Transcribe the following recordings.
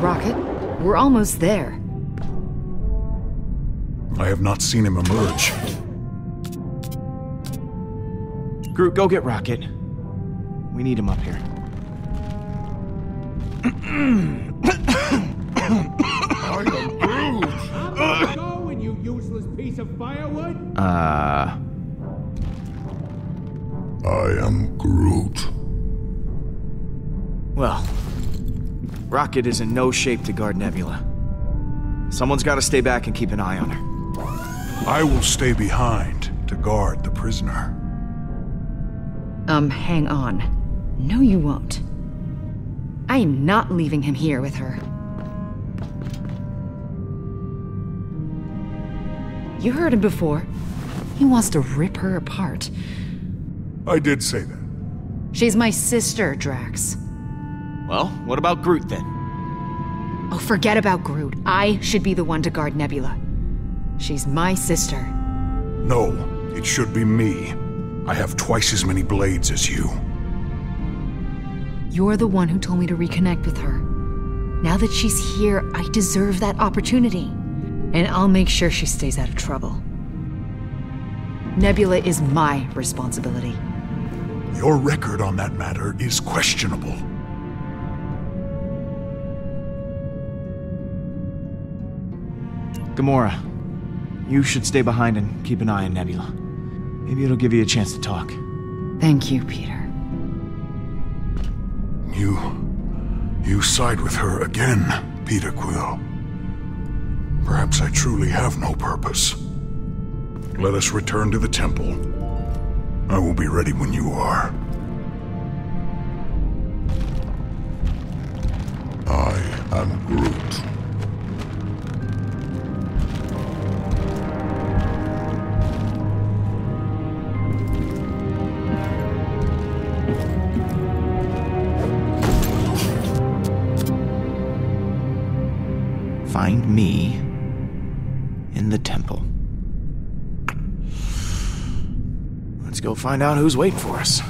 rocket. We're almost there. I have not seen him emerge. Groot, go get Rocket. We need him up here. I am Groot! I'm going, you useless piece of firewood! I am Groot. Well, Rocket is in no shape to guard Nebula. Someone's got to stay back and keep an eye on her. I will stay behind to guard the prisoner. Hang on. No, you won't. I am not leaving him here with her. You heard him before. He wants to rip her apart. I did say that. She's my sister, Drax. Well, what about Groot then? Oh, forget about Groot. I should be the one to guard Nebula. She's my sister. No, it should be me. I have twice as many blades as you. You're the one who told me to reconnect with her. Now that she's here, I deserve that opportunity. And I'll make sure she stays out of trouble. Nebula is my responsibility. Your record on that matter is questionable. Gamora. You should stay behind and keep an eye on Nebula. Maybe it'll give you a chance to talk. Thank you, Peter. You side with her again, Peter Quill. Perhaps I truly have no purpose. Let us return to the temple. I will be ready when you are. I am Groot. Find me in the temple. Let's go find out who's waiting for us.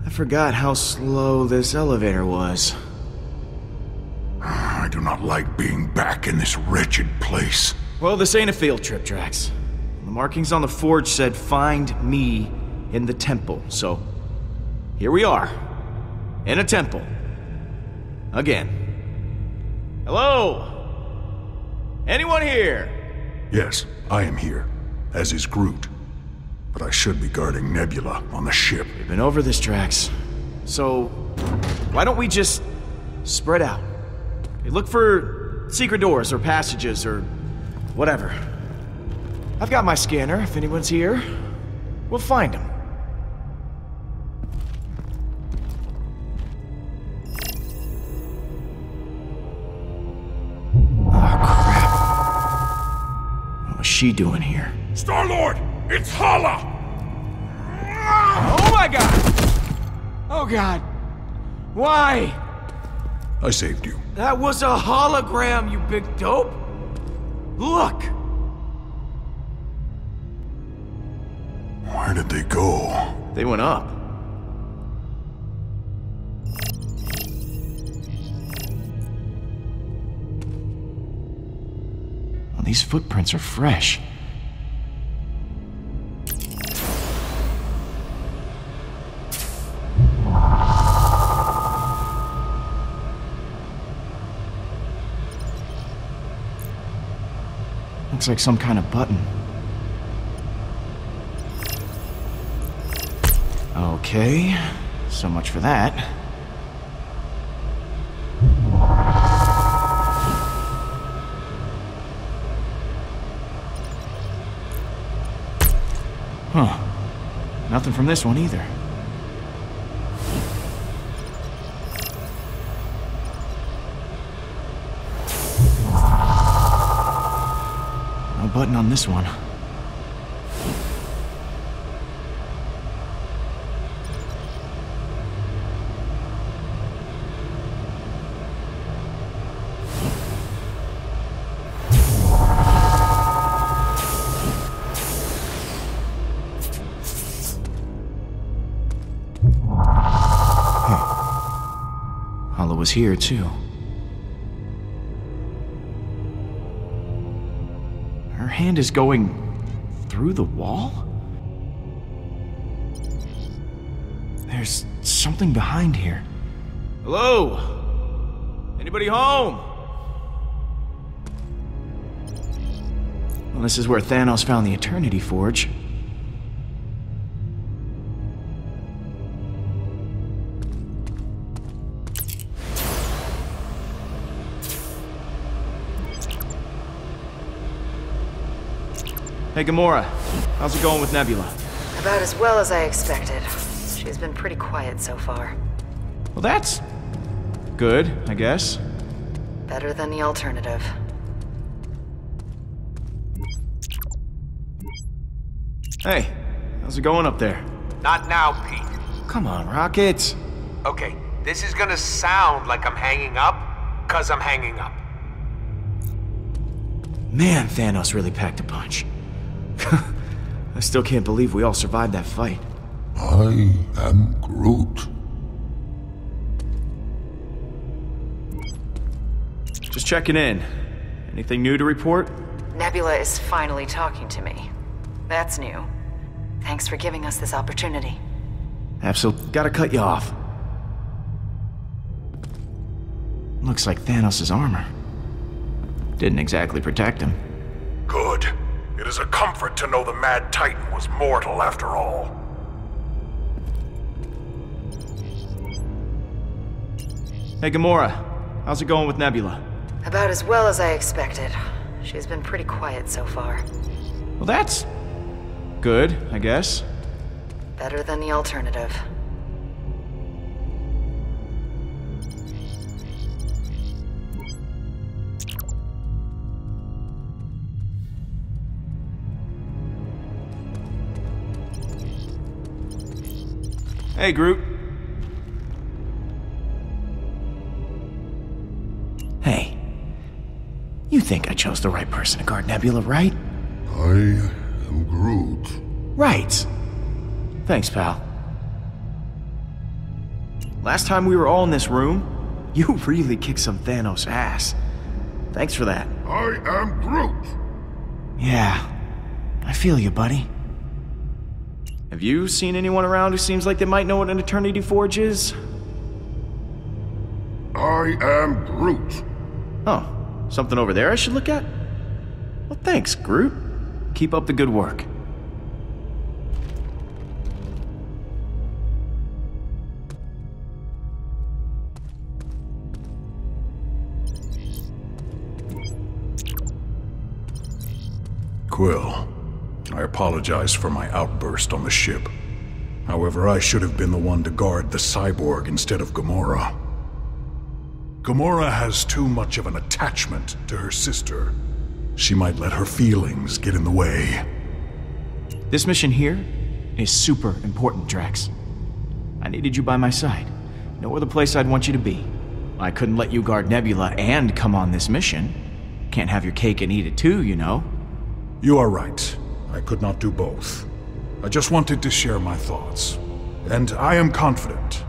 I forgot how slow this elevator was. I do not like being back in this wretched place. Well, this ain't a field trip, Drax. The markings on the forge said, "Find me in the temple." So, here we are. In a temple. Again. Hello? Anyone here? Yes, I am here. As is Groot. But I should be guarding Nebula on the ship. We've been over this, Drax. So, why don't we just spread out? Look for secret doors or passages or whatever. I've got my scanner. If anyone's here, we'll find them. Ah, crap. What was she doing here? Star-Lord! It's Hala! Oh my god! Oh god. Why? I saved you. That was a hologram, you big dope! Look! Where did they go? They went up. Well, these footprints are fresh. Looks like some kind of button. Okay, so much for that. Huh. Nothing from this one either. Button on this one. was here too. Her hand is going through the wall? There's something behind here. Hello? Anybody home? Well, this is where Thanos found the Eternity Forge. Hey, Gamora. How's it going with Nebula? About as well as I expected. She's been pretty quiet so far. Well, that's good, I guess. Better than the alternative. Hey, how's it going up there? Not now, Pete. Come on, Rocket. Okay, this is gonna sound like I'm hanging up, 'cause I'm hanging up. Man, Thanos really packed a punch. I still can't believe we all survived that fight. I am Groot. Just checking in. Anything new to report? Nebula is finally talking to me. That's new. Thanks for giving us this opportunity. Absolutely. Gotta cut you off. Looks like Thanos' armor didn't exactly protect him. Good. It is a comfort to know the Mad Titan was mortal after all. Hey, Gamora. How's it going with Nebula? About as well as I expected. She's been pretty quiet so far. Well, that's good, I guess. Better than the alternative. Hey, Groot. Hey. You think I chose the right person to guard Nebula, right? I am Groot. Right. Thanks, pal. Last time we were all in this room, you really kicked some Thanos ass. Thanks for that. I am Groot. Yeah. I feel you, buddy. Have you seen anyone around who seems like they might know what an Eternity Forge is? I am Groot. Oh, something over there I should look at? Well, thanks, Groot. Keep up the good work. Quill. I apologize for my outburst on the ship. However, I should have been the one to guard the cyborg instead of Gamora. Gamora has too much of an attachment to her sister. She might let her feelings get in the way. This mission here is super important, Drax. I needed you by my side. No other place I'd want you to be. I couldn't let you guard Nebula and come on this mission. Can't have your cake and eat it too, you know. You are right. I could not do both. I just wanted to share my thoughts. And I am confident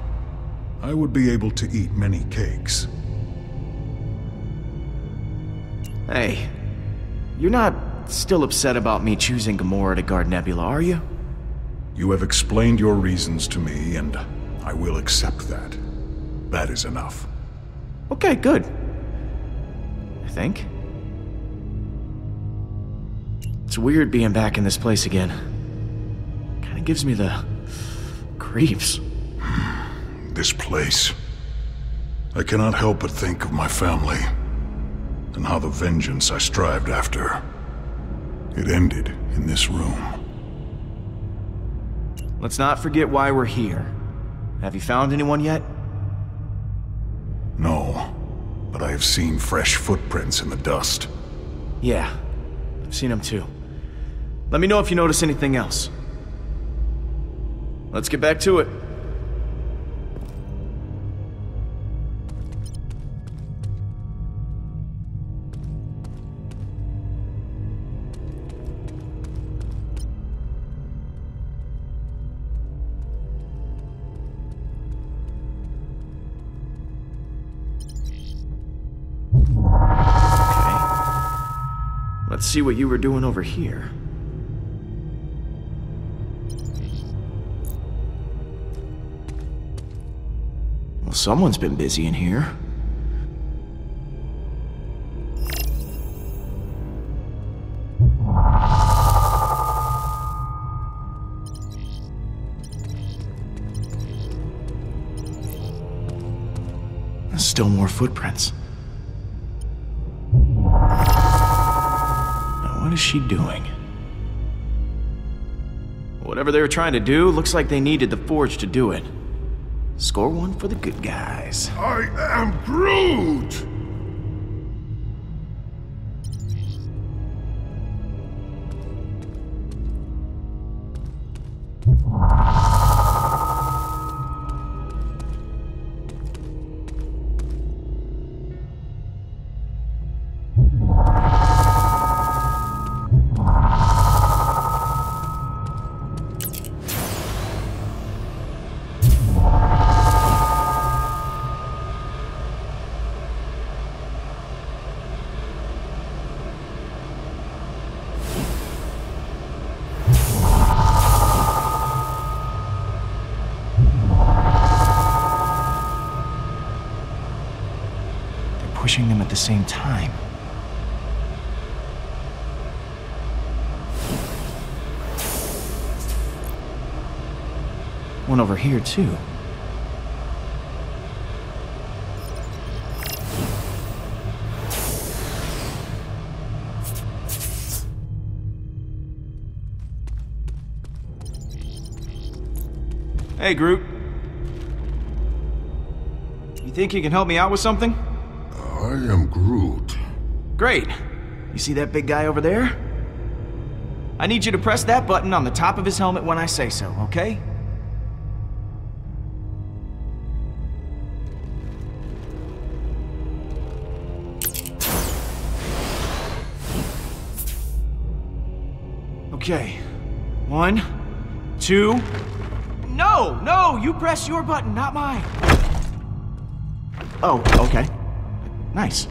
I would be able to eat many cakes. Hey, you're not still upset about me choosing Gamora to guard Nebula, are you? You have explained your reasons to me, and I will accept that. That is enough. Okay, good. I think. It's weird being back in this place again. Kinda gives me the creeps. This place. I cannot help but think of my family and how the vengeance I strived after. It ended in this room. Let's not forget why we're here. Have you found anyone yet? No, but I have seen fresh footprints in the dust. Yeah, I've seen them too. Let me know if you notice anything else. Let's get back to it. Let's see what you were doing over here. Well, someone's been busy in here. There's still more footprints. What is she doing? Whatever they were trying to do, looks like they needed the forge to do it. Score one for the good guys. I am Groot! Pushing them at the same time. One over here, too. Hey, Groot. You think you can help me out with something? I am Groot. Great. You see that big guy over there? I need you to press that button on the top of his helmet when I say so, okay? Okay. 1, 2... No! No! You press your button, not mine! Oh, okay. Nice.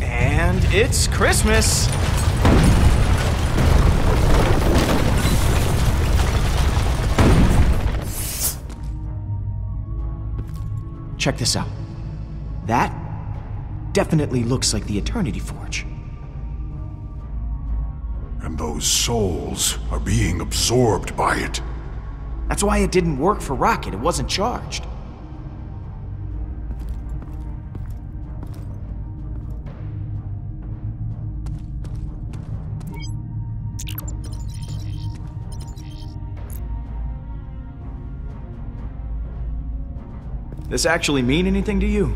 And it's Christmas! Check this out. That definitely looks like the Eternity Forge. And those souls are being absorbed by it. That's why it didn't work for Rocket. It wasn't charged. This actually mean anything to you?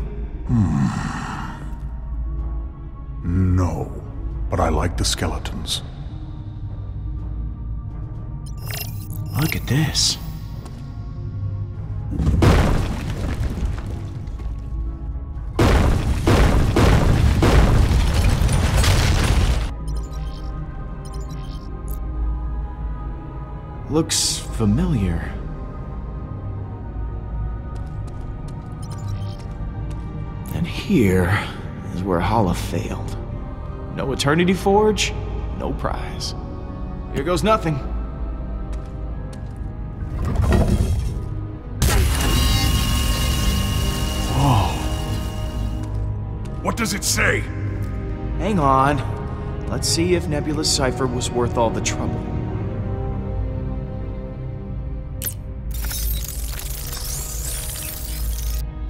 No, but I like the skeletons. Look at this. Looks familiar. And here is where Hala failed. No Eternity Forge, no prize. Here goes nothing. What does it say? Hang on. Let's see if Nebula's cipher was worth all the trouble.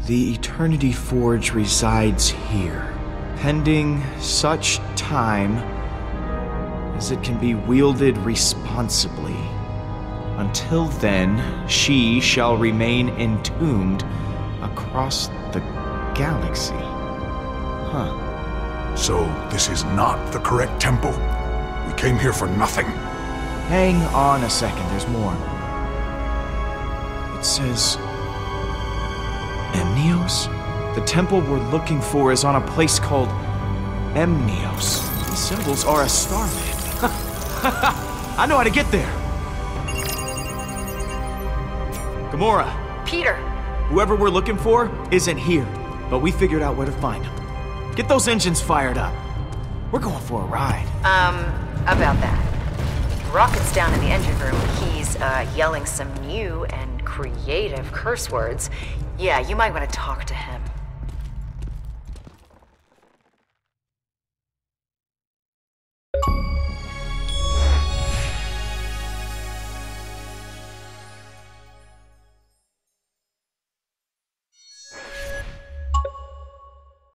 The Eternity Forge resides here, pending such time as it can be wielded responsibly. Until then, she shall remain entombed across the galaxy. Huh. So, this is not the correct temple. We came here for nothing. Hang on a second, there's more. It says... Emnios? The temple we're looking for is on a place called Emnios. These symbols are a starman. I know how to get there. Gamora. Peter. Whoever we're looking for isn't here. But we figured out where to find them. Get those engines fired up. We're going for a ride. About that. Rocket's down in the engine room. He's yelling some new and creative curse words. Yeah, you might want to talk to him.